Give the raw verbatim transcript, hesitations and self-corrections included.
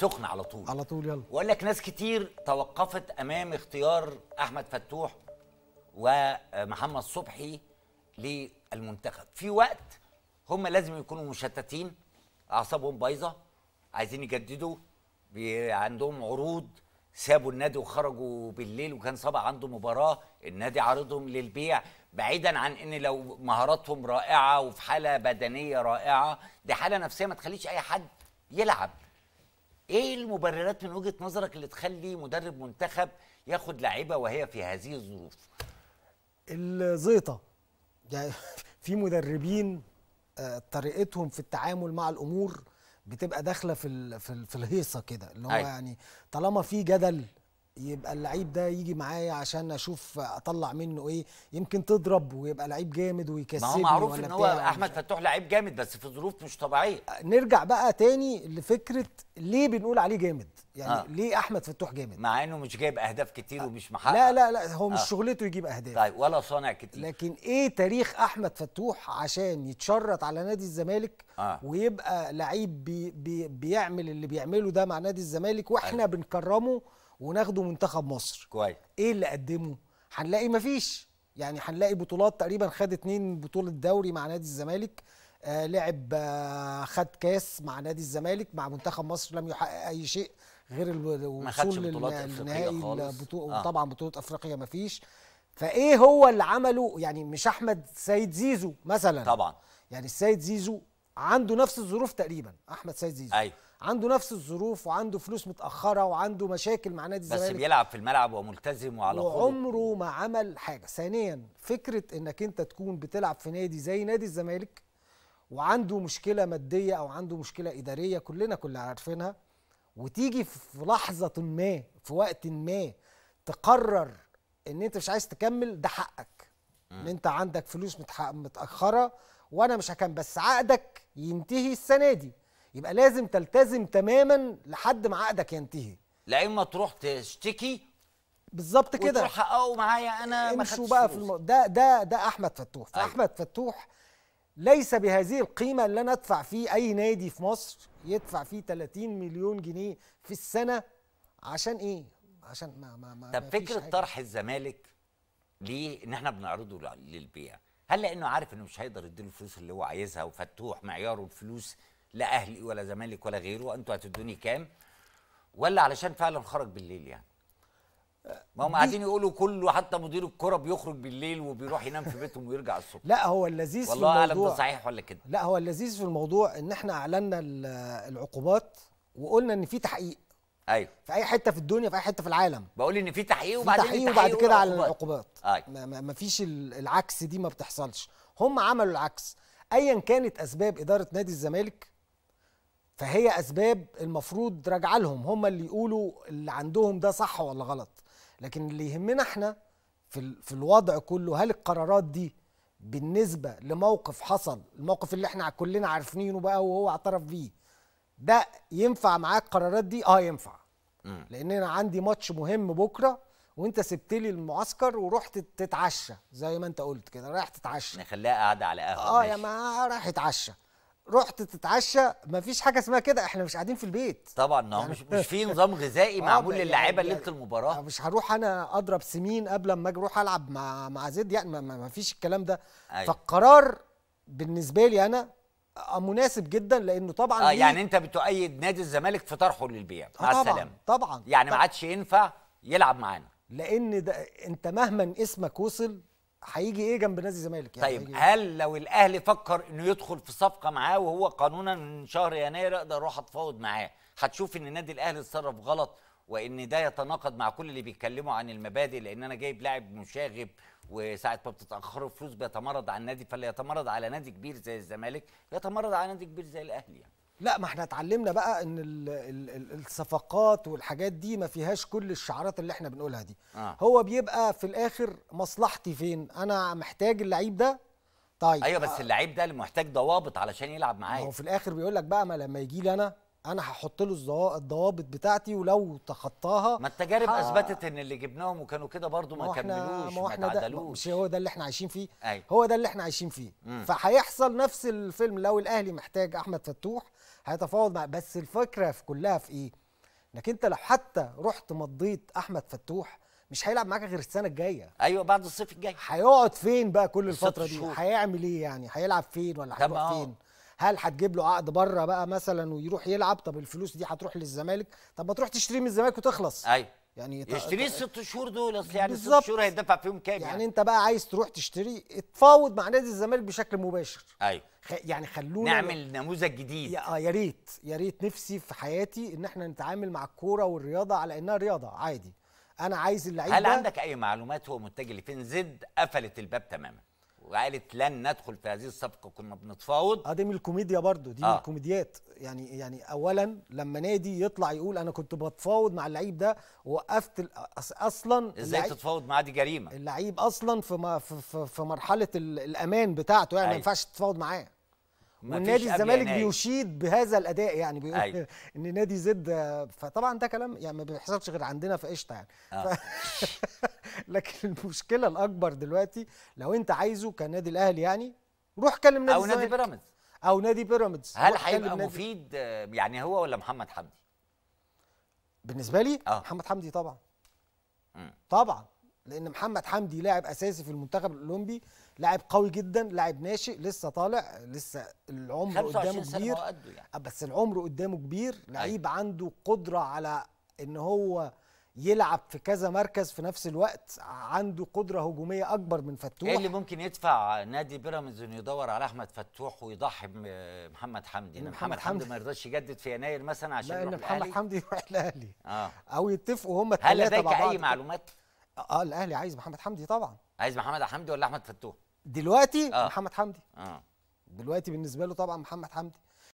سخنه على طول على طول يلا. واقول لك ناس كتير توقفت امام اختيار احمد فتوح ومحمد صبحي للمنتخب في وقت هم لازم يكونوا مشتتين، اعصابهم بايظه، عايزين يجددوا، عندهم عروض، سابوا النادي وخرجوا بالليل، وكان صباح عنده مباراه النادي عارضهم للبيع، بعيدا عن ان لو مهاراتهم رائعه وفي حاله بدنيه رائعه، دي حاله نفسيه ما تخليش اي حد يلعب. ايه المبررات من وجهه نظرك اللي تخلي مدرب منتخب ياخد لعيبه وهي في هذه الظروف؟ الزيطه يعني في مدربين طريقتهم في التعامل مع الامور بتبقى داخله في في الهيصه كده، اللي هو أي. يعني طالما في جدل يبقى اللعيب ده يجي معايا عشان اشوف اطلع منه ايه، يمكن تضرب ويبقى لعيب جامد ويكسبني. ما هو معروف ان هو احمد فتوح لعيب جامد بس في ظروف مش طبيعيه. نرجع بقى تاني لفكره ليه بنقول عليه جامد؟ يعني آه. ليه احمد فتوح جامد؟ مع انه مش جايب اهداف كتير آه. ومش محقق. لا لا لا هو مش آه. شغلته يجيب اهداف. طيب ولا صانع كتير. لكن ايه تاريخ احمد فتوح عشان يتشرط على نادي الزمالك آه. ويبقى لعيب بي بي بيعمل اللي بيعمله ده مع نادي الزمالك واحنا آه. بنكرمه وناخده منتخب مصر كويس. ايه اللي قدمه؟ هنلاقي مفيش، يعني هنلاقي بطولات تقريبا خد اتنين بطولة دوري مع نادي الزمالك، آه لعب آه خد كاس مع نادي الزمالك، مع منتخب مصر لم يحقق اي شيء غير الوصول للنهائي البطولة آه. وطبعا بطولة افريقيا مفيش. فايه هو اللي عمله؟ يعني مش احمد سيد زيزو مثلا طبعا، يعني السيد زيزو عنده نفس الظروف تقريبا، احمد سيد زيزو أيوه. عنده نفس الظروف وعنده فلوس متاخره وعنده مشاكل مع نادي الزمالك بس بيلعب في الملعب وملتزم وعلى خلق وعمره ما عمل حاجه. ثانيا فكره انك انت تكون بتلعب في نادي زي نادي الزمالك وعنده مشكله ماديه او عنده مشكله اداريه كلنا كلنا عارفينها، وتيجي في لحظه ما في وقت ما تقرر ان انت مش عايز تكمل، ده حقك ان انت عندك فلوس متاخره وانا مش هكمل، بس عقدك ينتهي السنه دي يبقى لازم تلتزم تماما لحد ما عقدك ينتهي. لا اما تروح تشتكي بالظبط كده وتروح حققه معايا انا ما خدتش بقى في الم... ده ده ده احمد فتوح. احمد فتوح ليس بهذه القيمه اللي انا ادفع فيه، اي نادي في مصر يدفع فيه تلاتين مليون جنيه في السنه عشان ايه؟ عشان ما ما ما طب فكره طرح الزمالك ليه ان احنا بنعرضه للبيع؟ هل لانه عارف انه مش هيقدر يديله الفلوس اللي هو عايزها وفتوح معياره الفلوس، لا اهلي ولا زمالك ولا غيره، انتوا هتدوني كام؟ ولا علشان فعلا خرج بالليل؟ يعني ما هم قاعدين يقولوا كله، حتى مدير الكرة بيخرج بالليل وبيروح ينام في بيتهم ويرجع الصبح. لا هو اللذيذ في الموضوع، والله اعلم ده صحيح ولا كده، لا هو اللذيذ في الموضوع ان احنا اعلنا العقوبات وقلنا ان في تحقيق ايوه في اي حته في الدنيا في اي حته في العالم، بقول ان في تحقيق وبعدين في تحقيق وبعد كده على العقوبات. أيوة. ما فيش العكس، دي ما بتحصلش. هم عملوا العكس. ايا كانت اسباب اداره نادي الزمالك فهي اسباب المفروض راجعه لهم هم، اللي يقولوا اللي عندهم ده صح ولا غلط. لكن اللي يهمنا احنا في في الوضع كله، هل القرارات دي بالنسبه لموقف حصل، الموقف اللي احنا كلنا عارفينه بقى وهو اعترف بيه ده، ينفع معاك القرارات دي؟ اه ينفع، لان انا عندي ماتش مهم بكره وانت سبت لي المعسكر ورحت تتعشى زي ما انت قلت كده، رايح تتعشى، نخليها قاعده على قهوه اه يا ما رايح يتعشى، رحت تتعشى، مفيش حاجه اسمها كده، احنا مش قاعدين في البيت طبعا. يعني مش مش في نظام غذائي معمول للاعيبه ليله المباراه، مش هروح انا اضرب سمين قبل ما اروح العب مع مع زد، يعني مفيش الكلام ده. أيوة. فالقرار بالنسبه لي انا مناسب جدا، لانه طبعا اه يعني انت بتؤيد نادي الزمالك في طرحه للبيع؟ مع طبعا السلامه طبعا، يعني ما عادش ينفع يلعب معانا، لان ده انت مهما اسمك وصل هيجي ايه جنب نادي الزمالك يعني. طيب هل لو الاهلي فكر انه يدخل في صفقه معاه وهو قانونا من شهر يناير اقدر اروح اتفاوض معاه، هتشوف ان النادي الاهلي اتصرف غلط وان ده يتناقض مع كل اللي بيتكلموا عن المبادئ، لان انا جايب لاعب مشاغب وساعه ما بتتاخروا فلوس بيتمرد على النادي، فاللي يتمرد على نادي كبير زي الزمالك يتمرد على نادي كبير زي الاهلي يعني. لا ما احنا اتعلمنا بقى ان ال ال ال الصفقات والحاجات دي ما فيهاش كل الشعارات اللي احنا بنقولها دي. آه. هو بيبقى في الاخر مصلحتي فين؟ انا محتاج اللعيب ده. طيب ايوه بس آه. اللعيب ده اللي محتاج ضوابط علشان يلعب معايا. هو في الاخر بيقول لك بقى ما لما يجي لي انا انا هحط له الضوابط بتاعتي ولو تخطاها. ما التجارب ح... اثبتت ان اللي جبناهم وكانوا كده برضو ما كملوش ما اتعدلوش. مش هو ده اللي احنا عايشين فيه؟ أي. هو ده اللي احنا عايشين فيه. مم. فهيحصل نفس الفيلم. لو الاهلي محتاج احمد فتوح هيتفاوض مع، بس الفكره في كلها في ايه؟ انك انت لو حتى رحت مضيت احمد فتوح مش هيلعب معاك غير السنه الجايه. ايوه بعد الصيف الجاي. هيقعد فين بقى كل الفتره دي؟ هيعمل ايه يعني؟ هيلعب فين ولا هيروح فين؟ هل هتجيب له عقد بره بقى مثلا ويروح يلعب؟ طب الفلوس دي هتروح للزمالك؟ طب ما تروح تشتريه من الزمالك وتخلص. ايوه يعني يشتريه الست شهور دول، اصل يعني الست شهور هيدفع فيهم كام يعني؟ يعني انت بقى عايز تروح تشتري، اتفاوض مع نادي الزمالك بشكل مباشر. ايوه خ... يعني خلونا نعمل نموذج جديد. اه يا ريت يا ريت، نفسي في حياتي ان احنا نتعامل مع الكوره والرياضه على انها رياضه عادي. انا عايز اللعيب. هل عندك اي معلومات هو متجه لفين؟ زد قفلت الباب تماما وقالت لن ندخل في هذه الصفقه، كنا بنتفاوض. اه دي من الكوميديا برضو، دي آه. من الكوميديات يعني. يعني اولا لما نادي يطلع يقول انا كنت بتفاوض مع اللعيب ده ووقفت اصلا، ازاي تتفاوض معاه؟ دي جريمه. اللعيب اصلا في في, في مرحله الامان بتاعته يعني، ما ينفعش تتفاوض معاه. والنادي الزمالك بيشيد بهذا الاداء يعني، بيقول أيوة. ان نادي زد، فطبعا ده كلام يعني ما بيحصلش غير عندنا في قشطه يعني آه. ف... لكن المشكله الاكبر دلوقتي لو انت عايزه كنادي الاهلي يعني، روح كلم نادي الزمالك او نادي بيراميدز او نادي بيراميدز. هل هيبقى مفيد يعني هو ولا محمد حمدي؟ بالنسبه لي آه. محمد حمدي طبعا م. طبعا، لان محمد حمدي لاعب اساسي في المنتخب الاولمبي، لاعب قوي جدا، لاعب ناشئ لسه طالع، لسه العمر قدامه كبير يعني. بس العمر قدامه كبير، لعيب عنده قدره على ان هو يلعب في كذا مركز في نفس الوقت، عنده قدره هجوميه اكبر من فتوح. ايه اللي ممكن يدفع نادي بيراميدز انه يدور على احمد فتوح ويضحي بمحمد حمدي؟ ان محمد حمدي ما يرضاش يجدد في يناير مثلا عشان يروح الاهلي. لا، ان محمد حمدي يروح الاهلي اه او يتفقوا هم الثلاثه. هل لديك اي معلومات؟ اه الاهلي عايز محمد حمدي طبعا. عايز محمد حمدي ولا احمد فتوح؟ دلوقتي آه. محمد حمدي. اه دلوقتي بالنسبه له طبعا محمد حمدي،